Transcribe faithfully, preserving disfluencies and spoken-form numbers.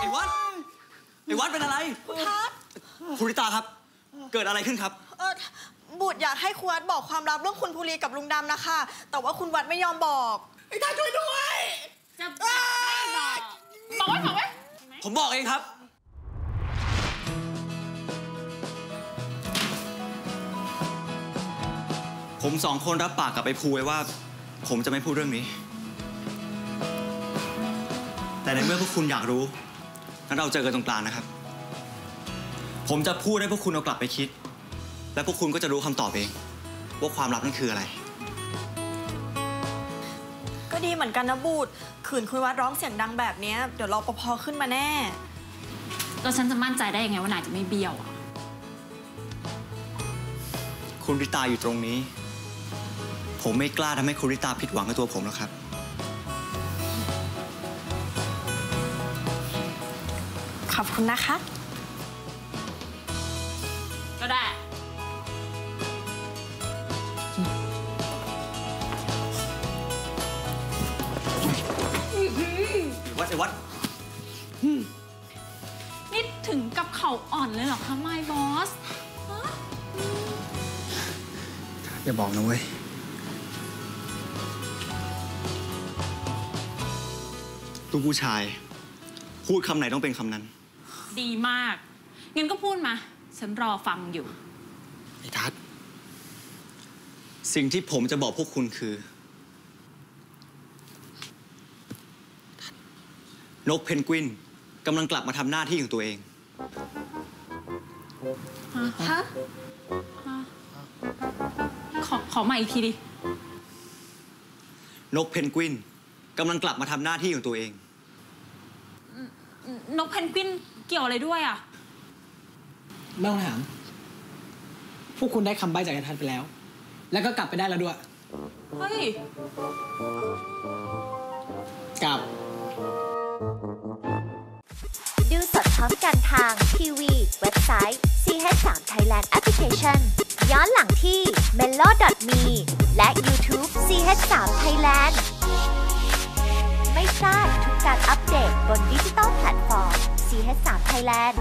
ไอ้วัดไอ้วัดเป็นอะไรครับภูริตาครับเกิดอะไรขึ้นครับเออบุตรอยากให้คุณวัดบอกความลับเรื่องคุณภูริกับลุงดำนะคะแต่ว่าคุณวัดไม่ยอมบอกไอ้ท่านช่วยด้วยจะบอกไม่บอกไว้ผมบอกเองครับผมสองคนรับปากกับไอ้ภูไว้ว่าผมจะไม่พูดเรื่องนี้แต่ในเมื่อพวกคุณอยากรู้งั้นเราเจอกันตรงกลางนะครับผมจะพูดให้พวกคุณเอากลับไปคิดและพวกคุณก็จะรู้คำตอบเองว่าความลับนั้นคืออะไรก็ดีเหมือนกันนะบูดขืนคุณวัดร้องเสียงดังแบบนี้เดี๋ยวรปภ.ขึ้นมาแน่แล้วฉันจะมั่นใจได้ยังไงว่านายจะไม่เบี้ยวอ่ะคุณริตาอยู่ตรงนี้ผมไม่กล้าทำให้คุณริตาผิดหวังกับตัวผมแล้วครับขอบคุณนะคะก็ได้วัดไอ้วัดนี่ถึงกับเข่าอ่อนเลยเหรอคะไม่บอสอย่าบอกนะเว้ยลูกผู้ชายพูดคำไหนต้องเป็นคำนั้นดีมากงั้นก็พูดมาฉันรอฟังอยู่ไอ้ทัศน์สิ่งที่ผมจะบอกพวกคุณคือนกเพนกวินกำลังกลับมาทำหน้าที่ของตัวเองฮะขอขอใหม่อีกทีดินกเพนกวินกำลังกลับมาทำหน้าที่ของตัวเองนกเพนกวินเกี่ยวอะไรด้วยอ่ะไม่ต้องถามพวกคุณได้คำใบ้จากไอ้ทัศน์ไปแล้วแล้วก็กลับไปได้แล้วด้วยเฮ้ยกลับดูสดพร้อมกันทางทีวีเว็บไซต์ ซี เอช ทรี ไทยแลนด์ Application ย้อนหลังที่ เมโล ดอท มี และ YouTube ซี เอช ทรี ไทยแลนด์ ไม่พลาดทุกการอัปเดตบนดิจิตอลแพลตฟอร์ม ซี เอช ทรี ไทยแลนด์